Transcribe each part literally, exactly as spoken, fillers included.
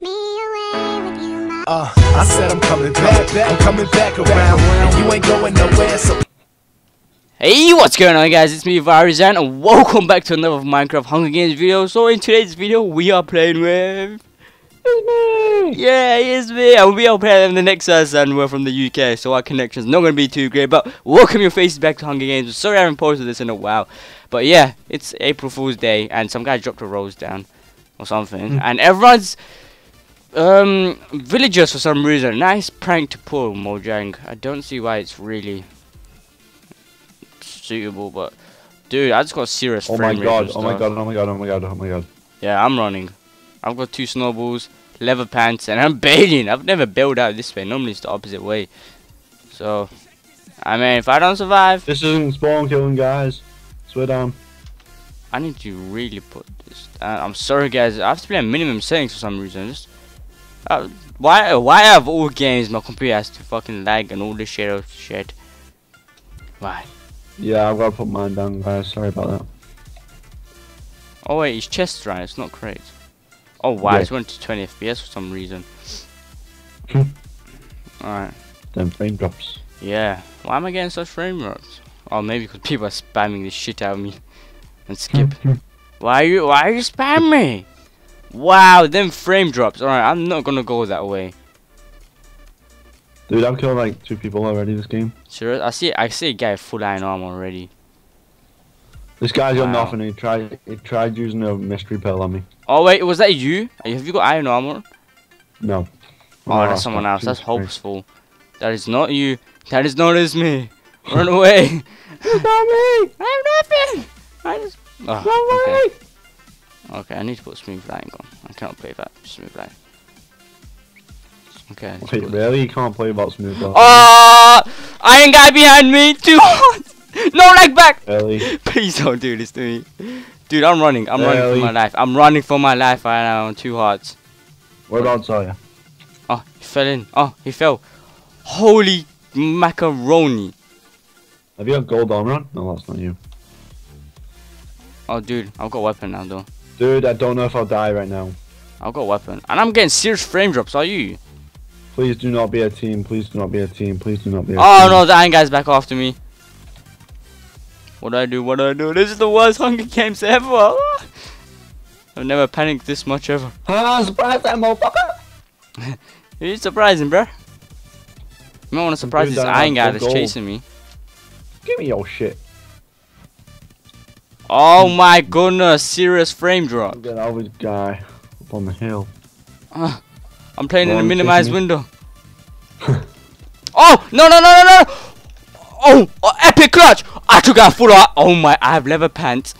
me away with you, my uh, I said I'm coming back, back, I'm coming back around, and you ain't going nowhere, so... Hey, what's going on guys, it's me ViiralDzn and welcome back to another Minecraft Hunger Games video. So in today's video, we are playing with... Izmi! Yeah, Izmi! And we are playing the next us and we're from the U K, so our connection's not going to be too great, but welcome your faces back to Hunger Games. Sorry I haven't posted this in a while, but yeah, it's April Fool's Day and some guy dropped a rose down or something, mm. and everyone's... Um, villagers for some reason. Nice prank to pull, Mojang. I don't see why it's really... suitable, but dude, I just got serious. Oh my god! Oh my god! Oh my god! Oh my god! Oh my god! Yeah, I'm running. I've got two snowballs, leather pants, and I'm bailing. I've never bailed out this way. Normally it's the opposite way. So, I mean, if I don't survive, this isn't spawn killing, guys. Swear down. I need to really put this down. I'm sorry, guys. I have to play at minimum settings for some reason. Just uh, why? Why have all games my computer has to fucking lag and all this shit? Shit. Why? Yeah, I've got to put mine down, guys. Sorry about that. Oh wait, his chest's right. It's not great. Oh wow, yeah. It's went to twenty F P S for some reason. Alright. Then frame drops. Yeah. Why am I getting such frame drops? Oh, maybe because people are spamming the shit out of me. And skip. why are you? Why are you spamming? Wow, them frame drops. Alright, I'm not gonna go that way. Dude, I've killed like two people already this game. Serious? I see I see a guy full iron arm already. This guy's got wow. nothing. He tried he tried using a mystery pill on me. Oh wait, was that you? Have you got iron armor? No. Oh, no, that's someone else. That's hopeful. That is not you. That is not as me. Run away. It's not me. I'm nothing. I just run oh, away. Okay. okay, I need to put smooth lighting on. I can't play that smooth lighting. Okay. Wait, really? You can't play about smooth lighting. Oh, iron guy behind me! Too hot! No, lag back! Really? Please don't do this to me. Dude, I'm running. I'm really? running for my life. I'm running for my life right now. Two hearts. Whereabouts are you? Oh, he fell in. Oh, he fell. Holy macaroni. Have you got gold armor on? No, that's not you. Oh, dude. I've got a weapon now, though. Dude, I don't know if I'll die right now. I've got a weapon. And I'm getting serious frame drops. Are you? Please do not be a team, please do not be a team, please do not be a oh, team. Oh no, the iron guy's back after me. What do I do, what do I do? This is the worst Hunger Games ever. I've never panicked this much ever. Ah, surprise that motherfucker! You're surprising, bruh. You might want to surprise this iron guy that's gold. chasing me. Give me your shit. Oh my goodness, serious frame drop. Look at that old guy up on the hill. Uh. I'm playing in a minimized window. Oh no no no no no! Oh, oh epic clutch! I took out full art. Oh my! I have leather pants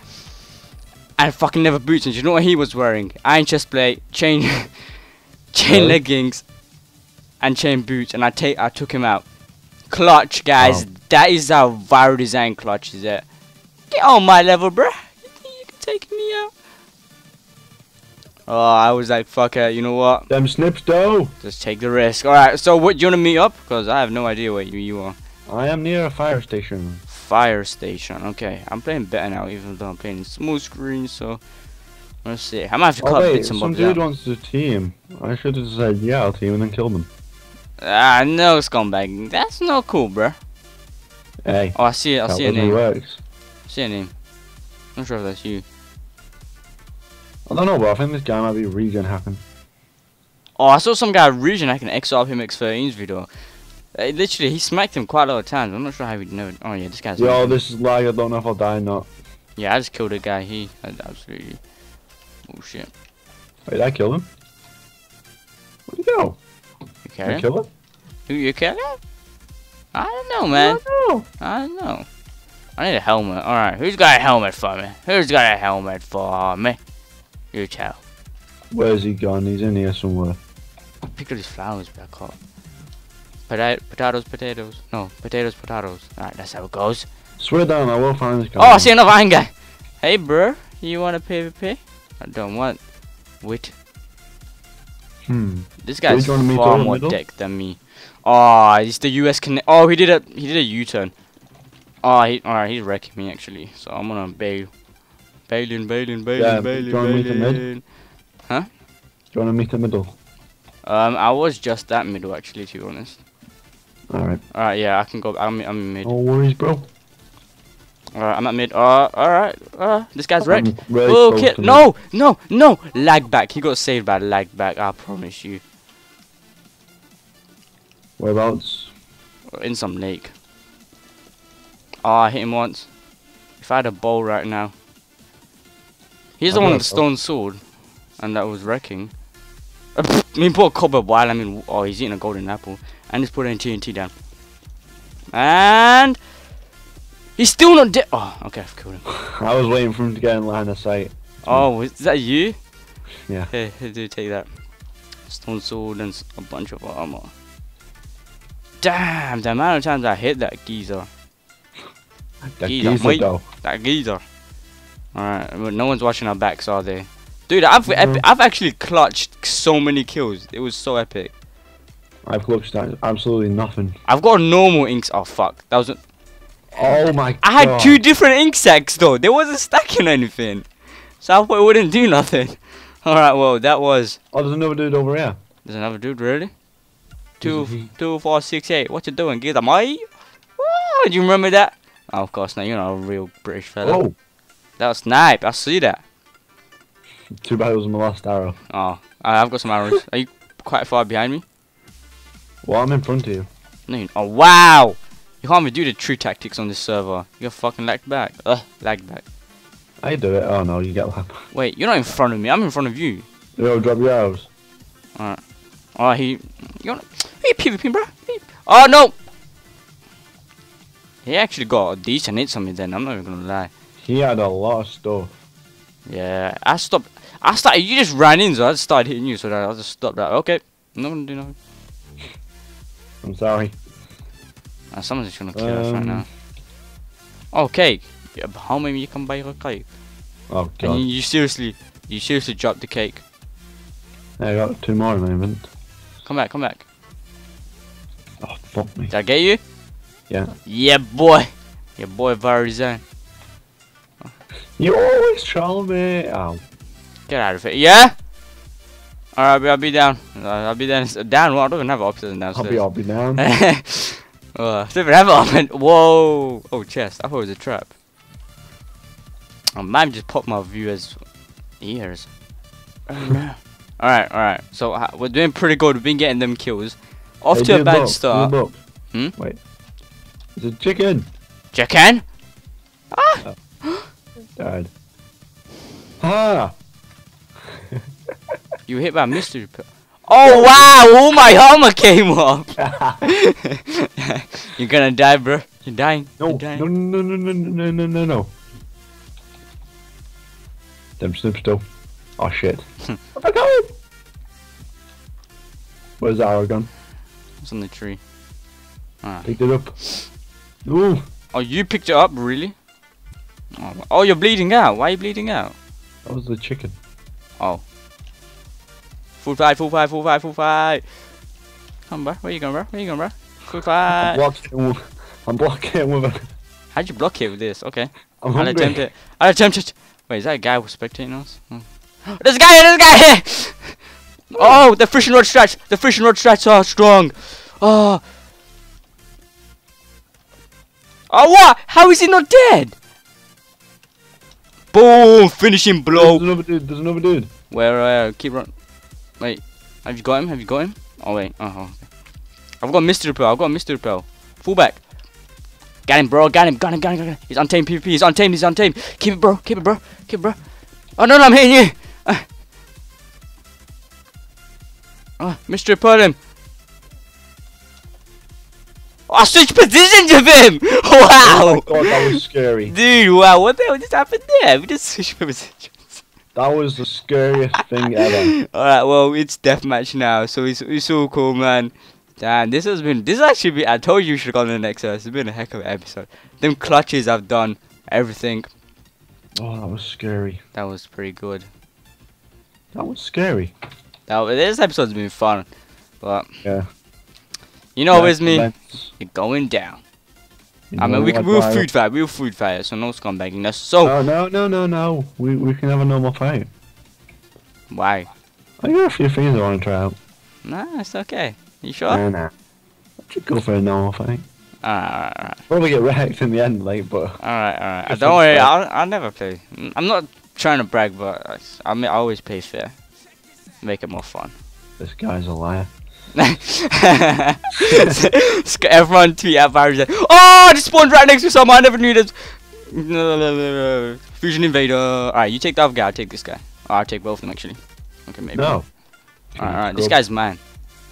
and fucking leather boots. And do you know what he was wearing? Iron chest plate, chain, chain oh. leggings, and chain boots. And I take I took him out. Clutch, guys. Oh. That is how ViiralDzn clutch is it. Get on my level, bruh. You think you can take me out? Oh, I was like, fuck it, you know what? Them snips, though. Just take the risk. Alright, so what, do you want to meet up? Because I have no idea where you, you are. I am near a fire station. Fire station, okay. I'm playing better now, even though I'm playing smooth screen, so... Let's see. I might have to cut oh, bits and bobs out. Some dude wants to team. I should have said, yeah, I'll team and then kill them. Ah, no, scumbag. That's not cool, bruh. Hey. Oh, I see it. I see a name. Works. I see a name. I'm not sure if that's you. I don't know, but I think this guy might be regen hacking. Oh, I saw some guy regen hacking X R P M X thirteen's video. Uh, literally, he smacked him quite a lot of times. I'm not sure how he'd know. Oh, yeah, this guy's. Yo, him. this is lag. I don't know if I'll die or not. Yeah, I just killed a guy. He absolutely. Oh, shit. Wait, I killed him? Where'd he go? You kill him? Kill him? Who you kill him? I don't know, man. I don't know. I don't know. I need a helmet. Alright, who's got a helmet for me? Who's got a helmet for me? You tell. Where's he gone? He's in here somewhere. I picked all these flowers back up. Pota potatoes, potatoes. No, potatoes, potatoes. Alright, that's how it goes. Swear down, I will find this guy. Oh, I see another iron guy. Hey, bro, you want to PvP? I don't want. Wait. Hmm. This guy's far more decked than me. Oh, he's the U S connect. Oh, he did a he did a U-turn. Oh, he alright, he's wrecking me actually. So I'm gonna bail. Bailing, bailing, bailing, yeah, bailing, bailing. Huh? Do you want to meet the middle? Um, I was just that middle actually, to be honest. Alright. Alright, yeah, I can go. I'm, I'm mid. No worries, bro. Alright, I'm at mid. Uh, alright. Uh, this guy's wrecked. Really oh, kid. No, no, no. Lag back. He got saved by lag back. I promise you. Whereabouts? In some lake. Ah, oh, I hit him once. If I had a bow right now. He's the one with the stone sword. And that was wrecking. I mean, put a cobweb while I mean. Oh, he's eating a golden apple. And he's putting T N T down. And. He's still not dead. Oh, okay, I've killed him. I was waiting for him to get in line of sight. Oh, is that you? Yeah. Hey, do take that. Stone sword and a bunch of armor. Damn, the amount of times I hit that geezer. That geezer, geezer wait, though. That geezer. Alright, but no one's watching our backs, are they? Dude, I've mm-hmm. I've actually clutched so many kills. It was so epic. I've clutched absolutely nothing. I've got a normal inks. Oh, fuck. That was a Oh my god. I had two different ink sacks though. There wasn't stacking anything. So I wouldn't do nothing. Alright, well, that was. Oh, there's another dude over here. There's another dude, really? Two, two, four, six, eight. What you doing, geezer, mate? Oh, do you remember that? Oh, of course not. You're not a real British fella. Oh. That was snipe. I see that. Too bad it was my last arrow. Oh, I've got some arrows. Are you quite far behind me? Well, I'm in front of you. No, you oh, wow! You can't even do the true tactics on this server. You got fucking lagged back. Ugh, lagged back. I do it. Oh no, you get lagged back. Wait, you're not in front of me. I'm in front of you. Yo, drop your arrows. Alright. Oh, he. You're not. Hey, PvP, bro. Hey. Oh no! He actually got a decent hit on me then. I'm not even gonna lie. He had a lot of stuff. Yeah, I stopped. I started. You just ran in, so I just started hitting you, so I just stopped that. Okay. I'm not gonna do nothing. I'm sorry. Uh, someone's just gonna kill um, us right now. Oh, cake! Yeah, how many you can buy a cake? Oh god! And you, you seriously, you seriously dropped the cake. I got two more in my event. Come back! Come back! Oh fuck me! Did I get you? Yeah. Yeah, boy. Yeah, boy, ViiralDzn. You always troll me. Ow! Get out of it! Yeah. All right, I'll be down. I'll be down. Down? Well, I don't even have options down. I'll be. I'll be down. Uh, I whoa! Oh, chest. I thought it was a trap. I might just pop my viewers' ears. Alright, alright. So uh, we're doing pretty good. We've been getting them kills. Off hey, to a bad book, start. Hmm? Wait. It's a chicken. Chicken? Ah! Oh. Died. Ah! You were hit by a mystery pill. Oh wow! All my armor came off. You're gonna die, bro. You're dying. No, You're dying. no, no, no, no, no, no, no, no. Them snip still. Oh shit! I got him. Where's the arrow gun? It's on the tree. Ah. Picked it up. Ooh. Oh, you picked it up, really? Oh, oh, you're bleeding out. Why are you bleeding out? That was the chicken. Oh. Full fight, full fight, full fight, full fight. Come on, bro. Where you going, bro? Where you going, bro? Full fight. I'm blocking with, I'm blocking with it. How'd you block it with this? Okay. I'm I'll attempt it. I'll attempt it. Wait, is that a guy who's spectating us? Oh. There's a guy here, there's a guy here! Oh, the fishing rod strats. The fishing rod strats are strong. Oh. Oh, what? How is he not dead? Boom, finishing blow. There's another dude, there's another dude. Where, uh, keep running. Wait, have you got him? Have you got him? Oh wait, uh huh. I've got Mister Pearl. I've got Mister Pearl. Fullback. Got him, bro. Got him. Got him. Got him. Got him. He's untamed. PvP. He's untamed. He's untamed. Keep it, bro. Keep it, bro. Keep it, bro. Oh no, no, I'm hitting you. Uh. Oh, Mister Pearl him. Oh, I switched positions with him. Wow. Oh my god, that was scary. Dude, wow. What the hell just happened there? We just switched positions. That was the scariest thing ever. Alright, well, it's deathmatch now, so it's, it's all cool, man. Damn, this has been... This has actually been... I told you you should go on the next episode. It's been a heck of an episode. Them clutches I've done. Everything. Oh, that was scary. That was pretty good. That was scary. That was, this episode's been fun. But... Yeah. You know, Izmi, yeah, you're going down. You I mean, we, can, we will food fight, we will food fight, so no scumbagging. That's so. No, no, no, no, no. We, we can have a normal fight. Why? I got a few things I want to try out. No, it's okay. You sure? No, no. I should go for a normal, I think. Alright, alright. Probably get wrecked in the end, like, but... Alright, alright. Don't worry, I'll, I'll never play. I'm not trying to brag, but I mean, I always play fair. Make it more fun. This guy's a liar. Everyone tweet at Barry. Oh, I just spawned right next to someone. I never knew this. Fusion Invader. Alright, you take the other guy, I'll take this guy. Oh, I'll take both of them, actually. Okay, maybe. No. Alright, alright. This guy's mine.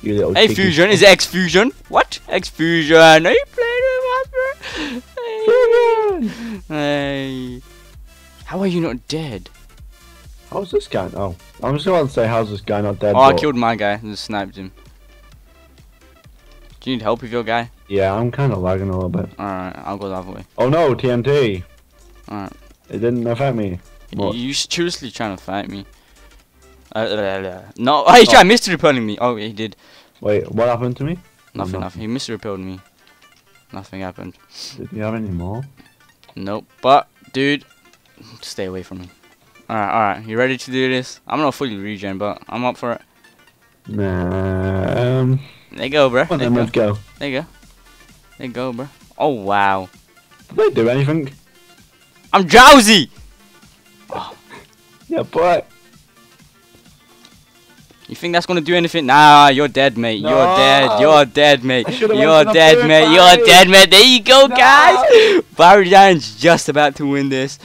Hey, Fusion. Is it X-Fusion? What? X-Fusion. Are you playing with us, bro? Hey. How are you not dead? How's this guy? Oh, I was going to say, how's this guy not dead? Oh, I killed my guy and sniped him. Do you need help with your guy? Yeah, I'm kind of lagging a little bit. Alright, I'll go the other way. Oh no, T N T! Alright. It didn't affect me. What? You're seriously trying to fight me. Uh, uh, no, oh, he tried oh. mystery repelling me. Oh, he did. Wait, what happened to me? Nothing, nothing. nothing. He mystery repelled me. Nothing happened. Did you have any more? Nope, but, dude, stay away from me. Alright, alright, you ready to do this? I'm not fully regen, but I'm up for it. Nah, um... There you go, bro. There you go. go. There you go. There you go, bro. Oh, wow. Did they do anything? I'm drowsy! Oh. Yeah, but... You think that's gonna do anything? Nah, you're dead, mate. No. You're dead. You're dead, mate. You're dead, mate. You're you. dead, mate. There you go, no. guys! ViiralDzn's just about to win this.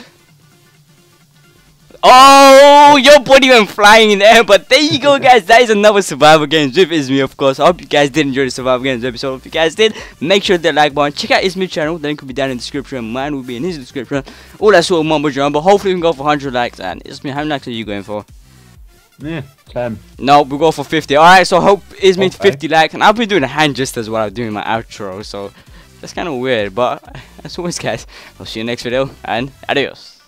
Oh, your body went flying in the air, but there you go, guys. That is another Survival Games with Izmi, of course. I hope you guys did enjoy the Survival Games episode. If you guys did, make sure to hit the like button. Check out Izmi's channel. The link will be down in the description. Mine will be in his description. All that sort of mumbo jumbo. Hopefully, we can go for one hundred likes. And Izmi, how many likes are you going for? Yeah, ten. No, we'll go for fifty. Alright, so hope Izmi okay. fifty likes. And I'll be doing a hand gestures while I'm doing my outro. So that's kind of weird, but as always, guys, I'll see you next video. And adios.